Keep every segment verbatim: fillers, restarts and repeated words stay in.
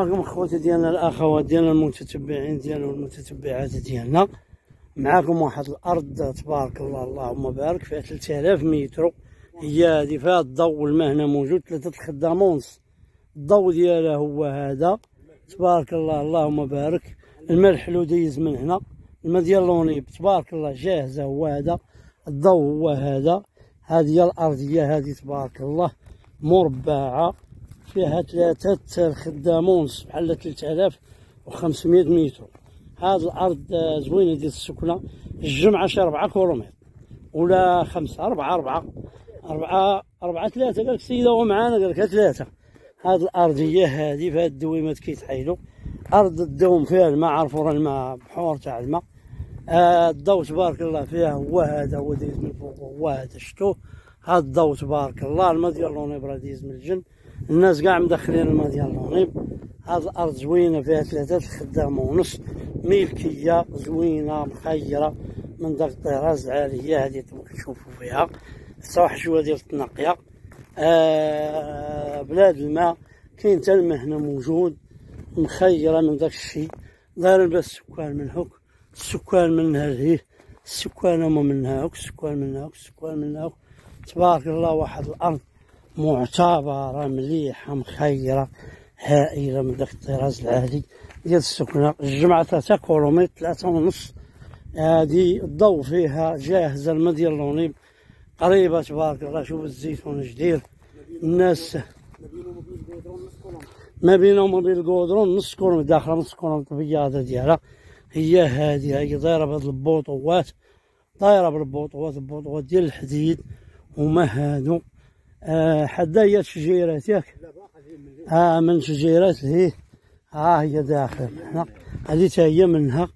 معكم اخواتي ديالنا الاخوات ديالنا المتتبعين ديالنا والمتتبعات ديالنا. معكم واحد الارض تبارك الله اللهم بارك فيها ثلاثة آلاف متر، هي هذه فيها الضوء والمهنه موجود، ثلاثه الخدامه ونص، الضوء ديالها هو هذا تبارك الله اللهم بارك. الماء الحلو دايز من هنا، الماء ديال لونيب تبارك الله جاهزه، هو هذا الضوء، هو هذا. هذه هي الارضيه هذه تبارك الله مربعه فيها ثلاثة خدامونس بحال ثلاثة آلاف وخمسمائة متر. هاد الارض زوينه ديال السكنه، الجمعه شي ربعة كورميط ولا خمسه، ربعه ربعه ربعه ربعه ثلاثه، قالك السيده هو معانا قالك ثلاثه. هاد الارضيه هادي فهاد الدويمات كيتحايلوا، ارض الدوم فيها الماء، عرفوا راه الماء بحور تاع الماء. آه الضو تبارك الله فيها هو هذا، هو دايز من فوق، هو هذا شتوه، هاد الضو تبارك الله. الماء ديال لونيب راه دايز من الجن، الناس كاع مدخلين الماء ديال لونيب. هاد الارض زوينه فيها ثلاثه خدامه ونص، ملكيه زوينه مخيره من داك الطراز العاليه هادي كتشوفوا فيها، حتى واحد شويه ديال التنقيه. آه بلاد الماء كاين حتى المهنه موجود، مخيره من داك الشيء، دايرين باش السكان من هوك، السكان من هذه، السكان هما من هاك، السكان من هاك، السكان من هاك تبارك الله. واحد الارض معتبره مليحه مخيره هائله من داك الطراز العالي ديال السكنه، الجمعه ثلاثة كيلومتر ثلاثة ونص. هادي الضو فيها جاهزه، الماء ديال لونيب قريبه تبارك الله. شوف الزيتون جدير، الناس ما بينهم وما بين الكودرون نص كيلومتر داخله، نص كيلومتر البياضه ديالها هي هادي. هي دايره بهاد البوطوات، دايره بالبوطوات، البوطوات ديال الحديد هما هادو. آه حدا هي الشجيرات ياك، ها آه من شجيرات هي، ها آه هي داخل هنا، هذه تا هي منها.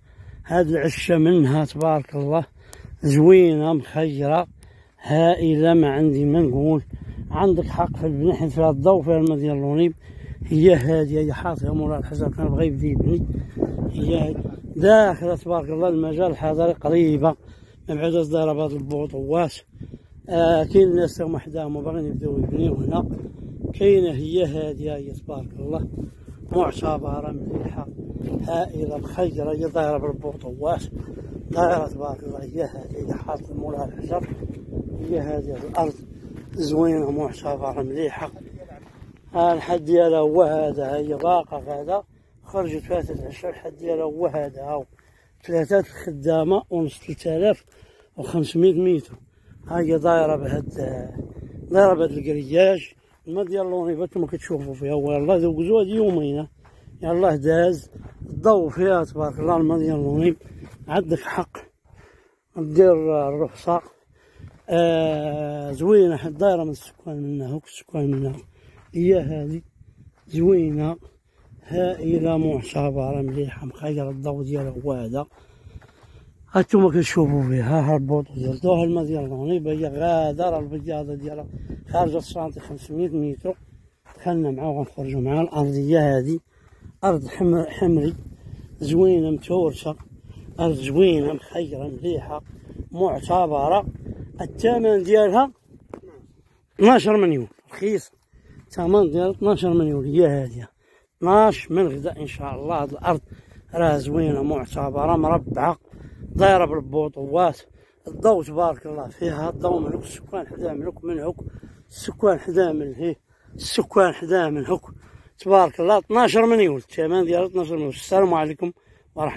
هاد العشه منها تبارك الله زوينه مخيره هائله، ما عندي ما نقول، عندك حق في البناء فيها الضو فيها الماء ديال لونيب. هي هادي هي حاطها مورا الحجر، كان بغا يبدا يبني، هي داخله تبارك الله المجال الحضري قريبه، ما بعداش دايره بهاد البوطوات. آه كاين الناس هما حداهم باغيين يبداو يبنيو هنا، كاينه هي هاديه هي تبارك الله معتبره مليحه هائله مخيره، هي دايره بالبوطوات، دايره تبارك الله هي هادي اللي حاط مولها الحجر. هي هادي الارض زوينه معتبره مليحه، ها الحد ديالها هو هذا، هي باقه هذا خرجت فيها العشره، الحد ديالها هو هذا، هاو ثلاثه الخدامه ونص، ثلاثة آلاف وخمسمائة متر. هاهي دايره بهاد دايره بهاد الكرياج، الماء ديال لونيب كما كتشوفوا فيها، والله دوزوا هاد يومين يلاه داز الضو فيها تبارك الله. الماء ديال لونيب عندك حق دير الرخصه. آه زوينه، حد دايره من السكان من هوك، السكان من هوك هي هادي زوينه هائله معتبره مليحه مخيره، الضو ديالها هو هذا. هانتوما كتشوفو فيها، ها البوطو ديال دوها الماء ديال لونيب، هي غادرة البياضة ديالها خارجة السنتي خمسمائة متر. دخلنا معاه وغنخرجو معاه. الأرضية هادي أرض حمر حمري زوينة متورشة، أرض زوينة مخيرة مليحة معتبرة. الثمن ديالها اثنا عشر مليون، رخيصة، الثمن ديالها اثنا عشر مليون. هي هادية اثنا عشر من غدا إن شاء الله. هاد الأرض راه زوينة معتبرة مربعة، دايره بالبوطوات، الضو تبارك الله فيها، الضو من هوك، السكان حداه من هوك، من هوك السكان حداه من هيه، السكان حداه من هوك تبارك الله. اثنا عشر مليون، الثمن ديالها اثنا عشر مليون. السلام عليكم ورحمة الله.